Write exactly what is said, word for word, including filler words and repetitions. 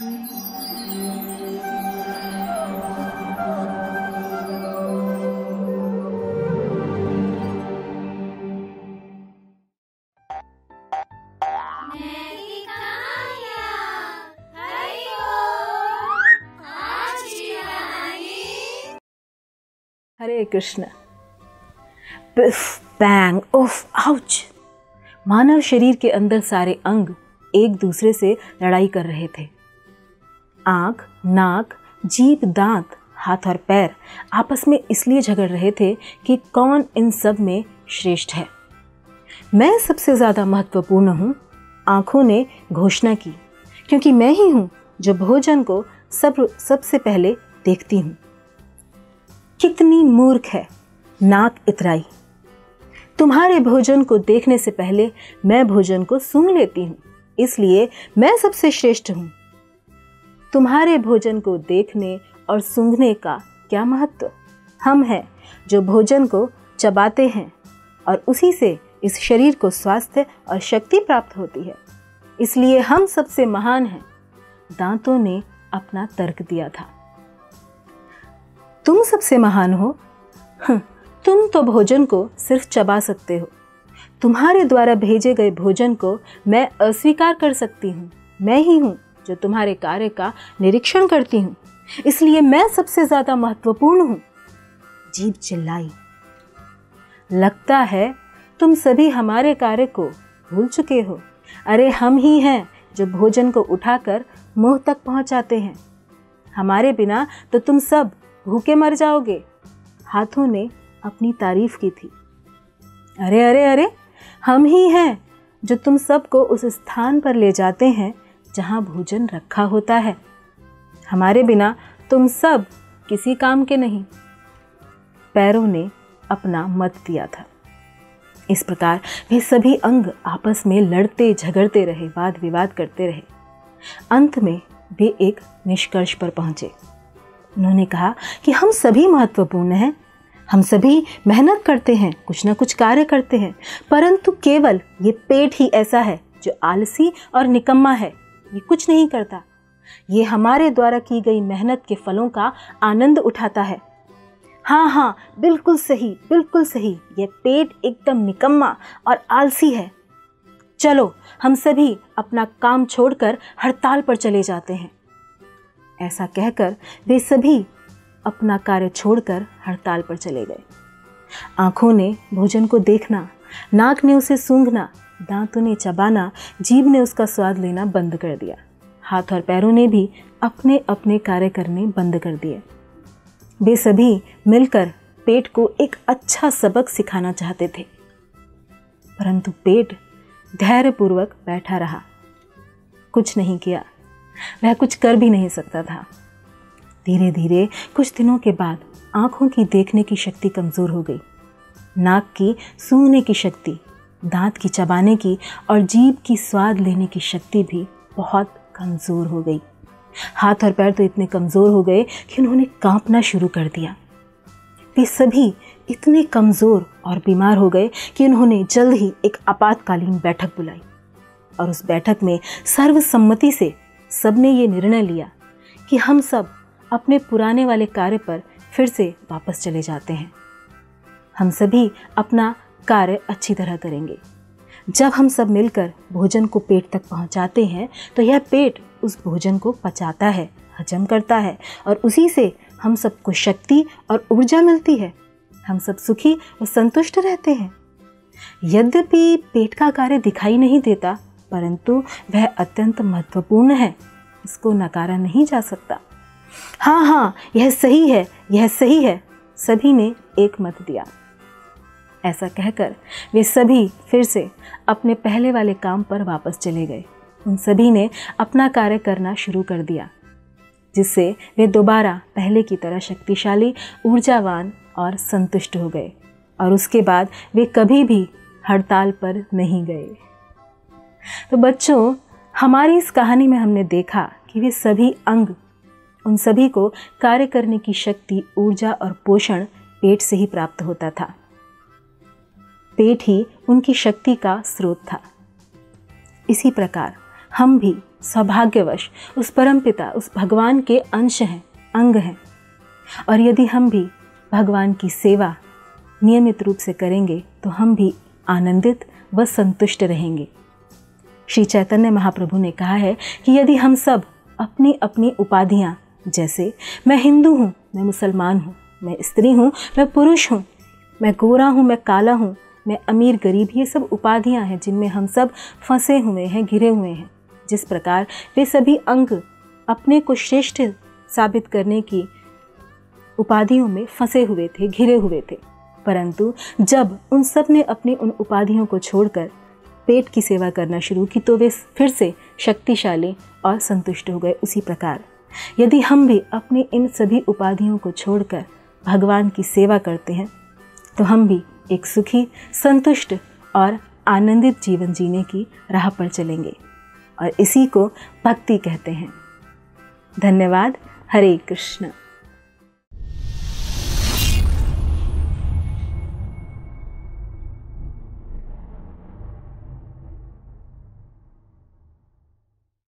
हरे कृष्ण। पिफ, बैंग, उफ, आउच। मानव शरीर के अंदर सारे अंग एक दूसरे से लड़ाई कर रहे थे। आँख, नाक, जीभ, दांत, हाथ और पैर आपस में इसलिए झगड़ रहे थे कि कौन इन सब में श्रेष्ठ है। मैं सबसे ज़्यादा महत्वपूर्ण हूँ, आँखों ने घोषणा की, क्योंकि मैं ही हूँ जो भोजन को सब सबसे पहले देखती हूँ। कितनी मूर्ख है, नाक इतराई। तुम्हारे भोजन को देखने से पहले मैं भोजन को सूंघ लेती हूँ, इसलिए मैं सबसे श्रेष्ठ हूँ। तुम्हारे भोजन को देखने और सूंघने का क्या महत्व। हम हैं जो भोजन को चबाते हैं और उसी से इस शरीर को स्वास्थ्य और शक्ति प्राप्त होती है, इसलिए हम सबसे महान हैं। दांतों ने अपना तर्क दिया था। तुम सबसे महान हो। तुम तो भोजन को सिर्फ चबा सकते हो। तुम्हारे द्वारा भेजे गए भोजन को मैं अस्वीकार कर सकती हूँ। मैं ही हूँ जो तुम्हारे कार्य का निरीक्षण करती हूँ, इसलिए मैं सबसे ज़्यादा महत्वपूर्ण हूँ। जीभ चिल्लाई। लगता है तुम सभी हमारे कार्य को भूल चुके हो। अरे हम ही हैं जो भोजन को उठाकर मुँह तक पहुँचाते हैं। हमारे बिना तो तुम सब भूखे मर जाओगे। हाथों ने अपनी तारीफ की थी। अरे अरे अरे, हम ही हैं जो तुम सबको उस स्थान पर ले जाते हैं जहाँ भोजन रखा होता है। हमारे बिना तुम सब किसी काम के नहीं। पैरों ने अपना मत दिया था। इस प्रकार वे सभी अंग आपस में लड़ते झगड़ते रहे, वाद विवाद करते रहे। अंत में वे एक निष्कर्ष पर पहुँचे। उन्होंने कहा कि हम सभी महत्वपूर्ण हैं। हम सभी मेहनत करते हैं, कुछ ना कुछ कार्य करते हैं, परंतु केवल ये पेट ही ऐसा है जो आलसी और निकम्मा है। ये कुछ नहीं करता। ये हमारे द्वारा की गई मेहनत के फलों का आनंद उठाता है। हाँ हाँ, बिल्कुल सही, बिल्कुल सही। यह पेट एकदम निकम्मा और आलसी है। चलो हम सभी अपना काम छोड़कर हड़ताल पर चले जाते हैं। ऐसा कहकर वे सभी अपना कार्य छोड़कर हड़ताल पर चले गए। आँखों ने भोजन को देखना, नाक ने उसे सूंघना, दांतों ने चबाना, जीभ ने उसका स्वाद लेना बंद कर दिया। हाथ और पैरों ने भी अपने अपने कार्य करने बंद कर दिए। वे सभी मिलकर पेट को एक अच्छा सबक सिखाना चाहते थे, परंतु पेट धैर्यपूर्वक बैठा रहा, कुछ नहीं किया। वह कुछ कर भी नहीं सकता था। धीरे धीरे कुछ दिनों के बाद आँखों की देखने की शक्ति कमज़ोर हो गई, नाक की सूंघने की शक्ति, दांत की चबाने की और जीभ की स्वाद लेने की शक्ति भी बहुत कमज़ोर हो गई। हाथ और पैर तो इतने कमज़ोर हो गए कि उन्होंने कांपना शुरू कर दिया। वे सभी इतने कमज़ोर और बीमार हो गए कि उन्होंने जल्द ही एक आपातकालीन बैठक बुलाई और उस बैठक में सर्वसम्मति से सबने ये निर्णय लिया कि हम सब अपने पुराने वाले कार्य पर फिर से वापस चले जाते हैं। हम सभी अपना कार्य अच्छी तरह करेंगे। जब हम सब मिलकर भोजन को पेट तक पहुंचाते हैं तो यह पेट उस भोजन को पचाता है, हजम करता है और उसी से हम सबको शक्ति और ऊर्जा मिलती है। हम सब सुखी और संतुष्ट रहते हैं। यद्यपि पेट का कार्य दिखाई नहीं देता, परंतु वह अत्यंत महत्वपूर्ण है। इसको नकारा नहीं जा सकता। हाँ हाँ, यह सही है, यह सही है, सभी ने एक मत दिया। ऐसा कहकर वे सभी फिर से अपने पहले वाले काम पर वापस चले गए। उन सभी ने अपना कार्य करना शुरू कर दिया, जिससे वे दोबारा पहले की तरह शक्तिशाली, ऊर्जावान और संतुष्ट हो गए और उसके बाद वे कभी भी हड़ताल पर नहीं गए। तो बच्चों, हमारी इस कहानी में हमने देखा कि वे सभी अंग, उन सभी को कार्य करने की शक्ति, ऊर्जा और पोषण पेट से ही प्राप्त होता था। पेट ही उनकी शक्ति का स्रोत था। इसी प्रकार हम भी सौभाग्यवश उस परमपिता, उस भगवान के अंश हैं, अंग हैं। और यदि हम भी भगवान की सेवा नियमित रूप से करेंगे तो हम भी आनंदित व संतुष्ट रहेंगे। श्री चैतन्य महाप्रभु ने कहा है कि यदि हम सब अपनी अपनी उपाधियाँ, जैसे मैं हिंदू हूँ, मैं मुसलमान हूँ, मैं स्त्री हूँ, मैं पुरुष हूँ, मैं गोरा हूँ, मैं काला हूँ, मैं अमीर गरीब, ये सब उपाधियाँ हैं जिनमें हम सब फंसे हुए हैं, घिरे हुए हैं। जिस प्रकार वे सभी अंग अपने को श्रेष्ठ साबित करने की उपाधियों में फंसे हुए थे, घिरे हुए थे, परंतु जब उन सब ने अपनी उन उपाधियों को छोड़कर पेट की सेवा करना शुरू की तो वे फिर से शक्तिशाली और संतुष्ट हो गए। उसी प्रकार यदि हम भी अपनी इन सभी उपाधियों को छोड़कर भगवान की सेवा करते हैं तो हम भी एक सुखी, संतुष्ट और आनंदित जीवन जीने की राह पर चलेंगे, और इसी को भक्ति कहते हैं। धन्यवाद। हरे कृष्ण।